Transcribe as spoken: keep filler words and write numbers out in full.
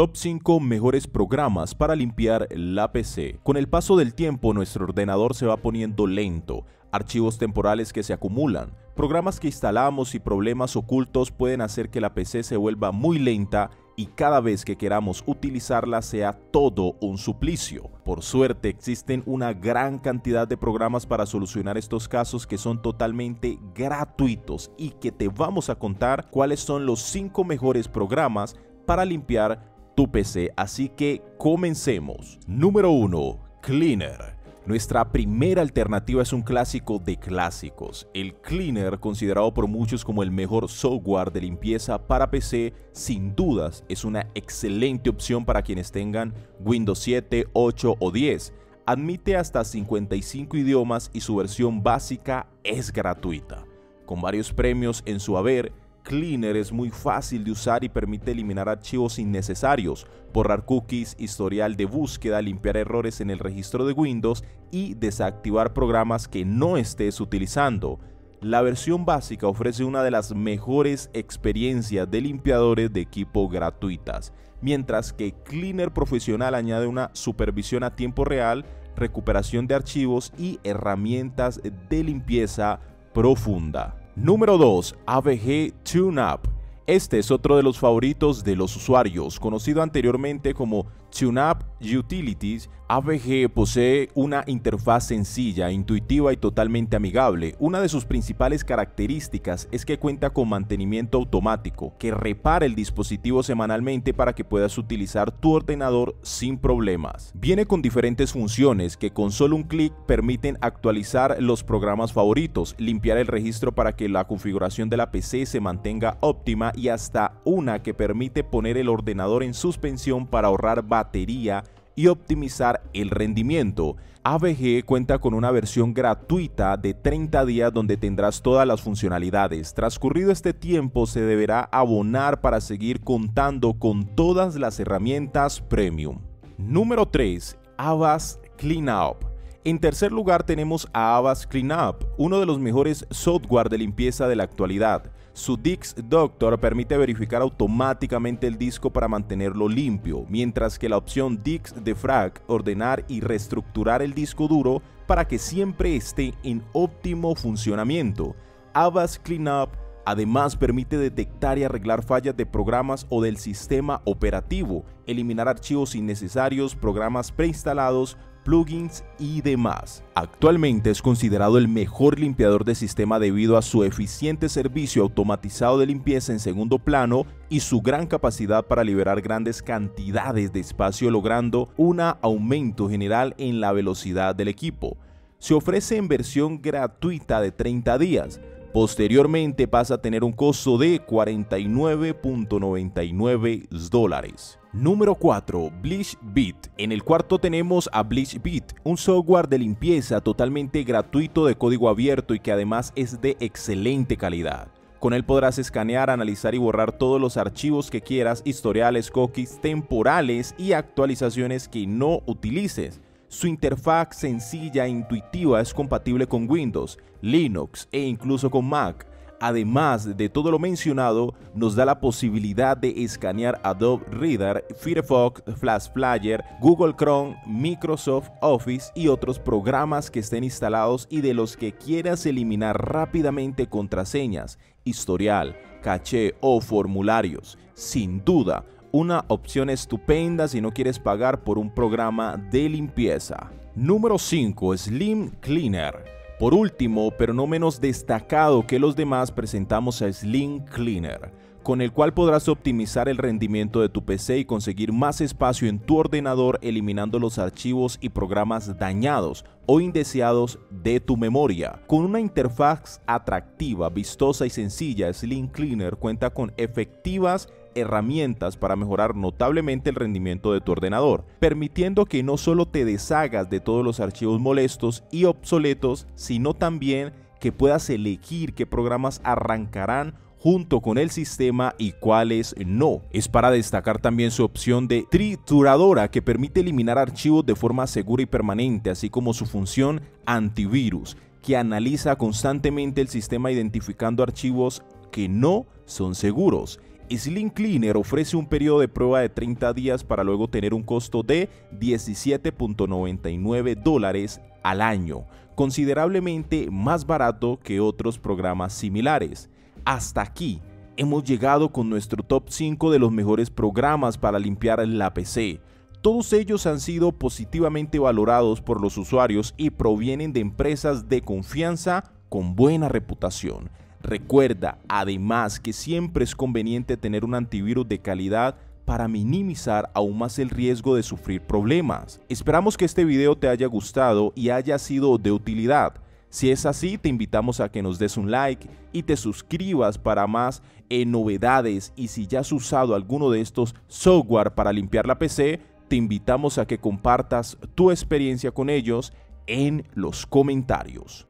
Top cinco mejores programas para limpiar la P C. Con el paso del tiempo, nuestro ordenador se va poniendo lento, archivos temporales que se acumulan, programas que instalamos y problemas ocultos pueden hacer que la P C se vuelva muy lenta y cada vez que queramos utilizarla sea todo un suplicio. Por suerte, existen una gran cantidad de programas para solucionar estos casos que son totalmente gratuitos y que te vamos a contar cuáles son los cinco mejores programas para limpiar tu P C, así que comencemos. Número uno. Cleaner. Nuestra primera alternativa es un clásico de clásicos. El Cleaner, considerado por muchos como el mejor software de limpieza para P C, sin dudas es una excelente opción para quienes tengan Windows siete, ocho o diez. Admite hasta cincuenta y cinco idiomas y su versión básica es gratuita. Con varios premios en su haber, Cleaner es muy fácil de usar y permite eliminar archivos innecesarios, borrar cookies, historial de búsqueda, limpiar errores en el registro de Windows y desactivar programas que no estés utilizando. La versión básica ofrece una de las mejores experiencias de limpiadores de equipo gratuitas, mientras que Cleaner Profesional añade una supervisión a tiempo real, recuperación de archivos y herramientas de limpieza profunda. Número dos. A V G TuneUp. Este es otro de los favoritos de los usuarios. Conocido anteriormente como TuneUp Utilities, A V G posee una interfaz sencilla, intuitiva y totalmente amigable. Una de sus principales características es que cuenta con mantenimiento automático, que repara el dispositivo semanalmente para que puedas utilizar tu ordenador sin problemas. Viene con diferentes funciones que con solo un clic permiten actualizar los programas favoritos, limpiar el registro para que la configuración de la P C se mantenga óptima y hasta una que permite poner el ordenador en suspensión para ahorrar batería y optimizar el rendimiento. A V G cuenta con una versión gratuita de treinta días donde tendrás todas las funcionalidades. Transcurrido este tiempo se deberá abonar para seguir contando con todas las herramientas premium. Número tres. Avast Cleanup. En tercer lugar tenemos a Avast Cleanup, uno de los mejores software de limpieza de la actualidad. Su Disk Doctor permite verificar automáticamente el disco para mantenerlo limpio, mientras que la opción Disk Defrag ordenar y reestructurar el disco duro para que siempre esté en óptimo funcionamiento. Avast Cleanup además permite detectar y arreglar fallas de programas o del sistema operativo, eliminar archivos innecesarios, programas preinstalados, plugins y demás. Actualmente es considerado el mejor limpiador de sistema debido a su eficiente servicio automatizado de limpieza en segundo plano y su gran capacidad para liberar grandes cantidades de espacio, logrando un aumento general en la velocidad del equipo. Se ofrece en versión gratuita de treinta días. Posteriormente pasa a tener un costo de cuarenta y nueve dólares con noventa y nueve centavos. Número cuatro. BleachBit. En el cuarto tenemos a BleachBit, un software de limpieza totalmente gratuito de código abierto y que además es de excelente calidad. Con él podrás escanear, analizar y borrar todos los archivos que quieras, historiales, cookies temporales y actualizaciones que no utilices. Su interfaz sencilla e intuitiva es compatible con Windows, Linux e incluso con Mac. Además de todo lo mencionado, nos da la posibilidad de escanear Adobe Reader, Firefox, Flash Player, Google Chrome, Microsoft Office y otros programas que estén instalados y de los que quieras eliminar rápidamente contraseñas, historial, caché o formularios. Sin duda, una opción estupenda si no quieres pagar por un programa de limpieza. Número cinco. Slim Cleaner. Por último, pero no menos destacado que los demás, presentamos a Slim Cleaner, con el cual podrás optimizar el rendimiento de tu P C y conseguir más espacio en tu ordenador, eliminando los archivos y programas dañados o indeseados de tu memoria. Con una interfaz atractiva, vistosa y sencilla, Slim Cleaner cuenta con efectivas herramientas para mejorar notablemente el rendimiento de tu ordenador, permitiendo que no solo te deshagas de todos los archivos molestos y obsoletos, sino también que puedas elegir qué programas arrancarán junto con el sistema y cuáles no. Es para destacar también su opción de trituradora, que permite eliminar archivos de forma segura y permanente, así como su función antivirus, que analiza constantemente el sistema identificando archivos que no son seguros. Slim Cleaner ofrece un periodo de prueba de treinta días para luego tener un costo de diecisiete punto noventa y nueve dólares al año, considerablemente más barato que otros programas similares. Hasta aquí hemos llegado con nuestro top cinco de los mejores programas para limpiar la P C. Todos ellos han sido positivamente valorados por los usuarios y provienen de empresas de confianza con buena reputación. Recuerda además que siempre es conveniente tener un antivirus de calidad para minimizar aún más el riesgo de sufrir problemas. Esperamos que este video te haya gustado y haya sido de utilidad. Si es así, te invitamos a que nos des un like y te suscribas para más eh, novedades, y si ya has usado alguno de estos software para limpiar la P C, te invitamos a que compartas tu experiencia con ellos en los comentarios.